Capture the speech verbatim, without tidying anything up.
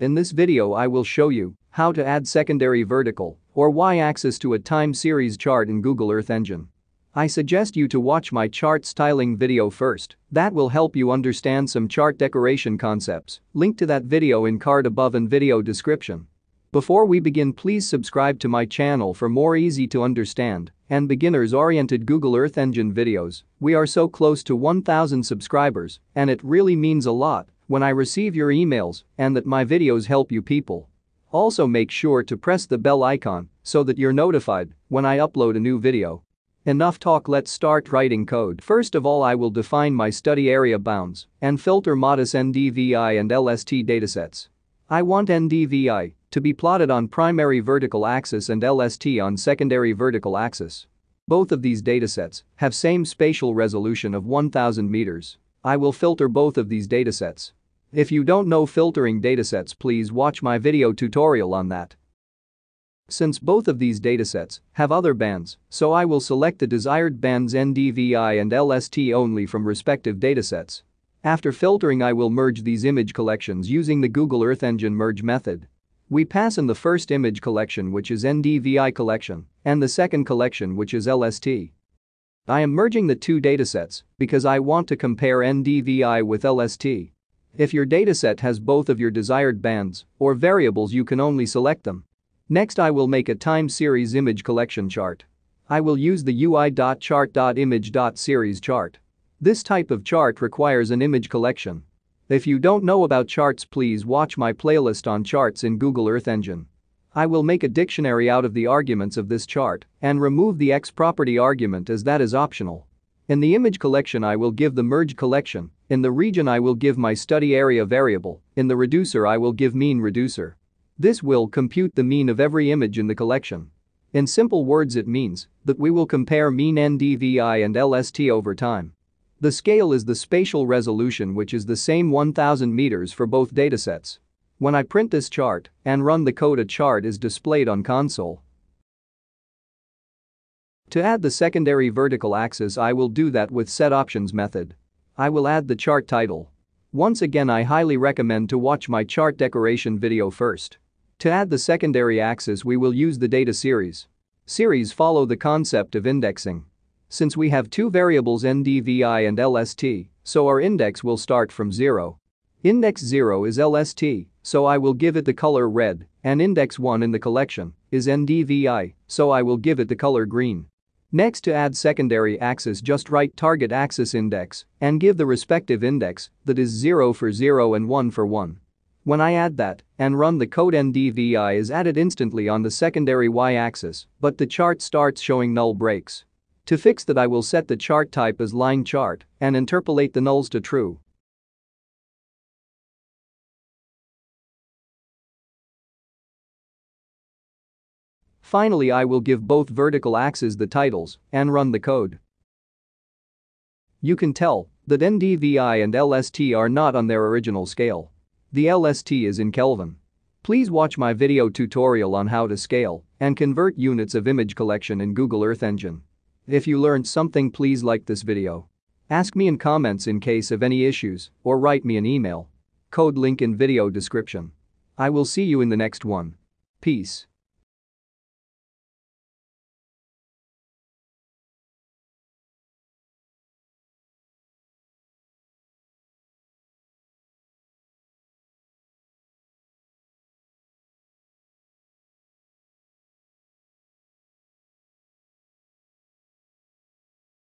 In this video I will show you how to add secondary vertical or y-axis to a time series chart in Google Earth Engine. I suggest you to watch my chart styling video first, that will help you understand some chart decoration concepts, link to that video in card above and video description. Before we begin, please subscribe to my channel for more easy to understand and beginners-oriented Google Earth Engine videos. We are so close to one thousand subscribers and it really means a lot when I receive your emails and that my videos help you people. Also make sure to press the bell icon so that you're notified when I upload a new video. Enough talk, let's start writing code. First of all, I will define my study area bounds and filter MODIS N D V I and L S T datasets. I want N D V I to be plotted on primary vertical axis and L S T on secondary vertical axis. Both of these datasets have same spatial resolution of one thousand meters. I will filter both of these datasets. If you don't know filtering datasets, please watch my video tutorial on that. Since both of these datasets have other bands, so I will select the desired bands N D V I and L S T only from respective datasets. After filtering, I will merge these image collections using the Google Earth Engine merge method. We pass in the first image collection, which is N D V I collection, and the second collection, which is L S T. I am merging the two datasets because I want to compare N D V I with L S T. If your dataset has both of your desired bands or variables, you can only select them. Next, I will make a time series image collection chart. I will use the U I dot chart dot image dot series chart. This type of chart requires an image collection. If you don't know about charts, please watch my playlist on charts in Google Earth Engine. I will make a dictionary out of the arguments of this chart and remove the X property argument as that is optional. In the image collection I will give the merge collection, in the region I will give my study area variable, in the reducer I will give mean reducer. This will compute the mean of every image in the collection. In simple words, it means that we will compare mean N D V I and L S T over time. The scale is the spatial resolution, which is the same one thousand meters for both datasets. When I print this chart and run the code, a chart is displayed on console. To add the secondary vertical axis, I will do that with setOptions method. I will add the chart title. Once again, I highly recommend to watch my chart decoration video first. To add the secondary axis, we will use the data series. Series follow the concept of indexing. Since we have two variables N D V I and L S T, so our index will start from zero. Index zero is L S T, so I will give it the color red, and index one in the collection is N D V I, so I will give it the color green. Next, to add secondary axis, just write target axis index and give the respective index, that is zero for zero and one for one. When I add that and run the code, N D V I is added instantly on the secondary y-axis, but the chart starts showing null breaks. To fix that, I will set the chart type as line chart and interpolate the nulls to true. Finally, I will give both vertical axes the titles and run the code. You can tell that N D V I and L S T are not on their original scale. The L S T is in Kelvin. Please watch my video tutorial on how to scale and convert units of image collection in Google Earth Engine. If you learned something, please like this video. Ask me in comments in case of any issues or write me an email. Code link in video description. I will see you in the next one. Peace.